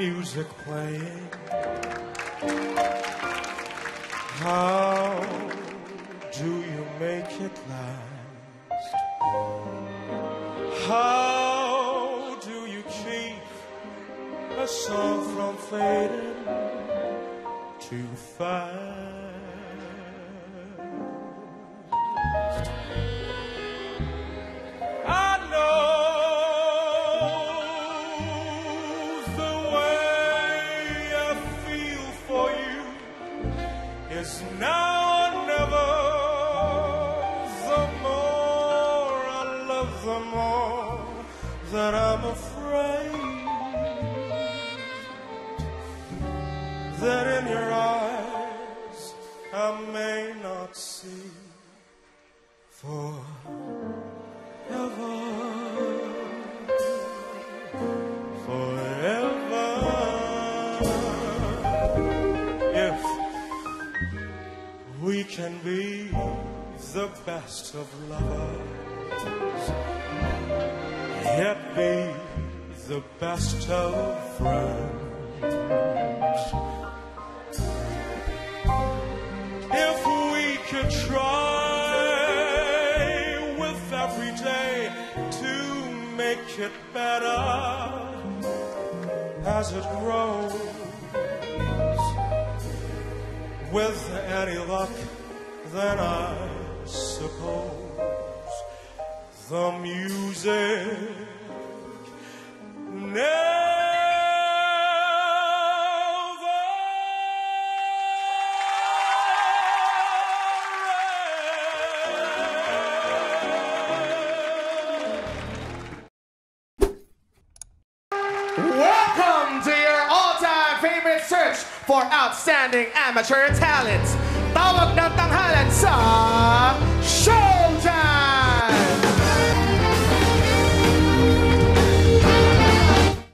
music playing? How do you make it last? How do you keep a song from fading too fast? I know the way I feel for you is now or never. The more I love, the more that I'm afraid that in your eyes I may not see forever. If we can be the best of lovers, yet be the best of friends, if we could try with every day to make it better as it grows, with any luck, then I suppose the music Welcome to your all-time favorite search for outstanding amateur talent. Tawag ng tanghalan sa...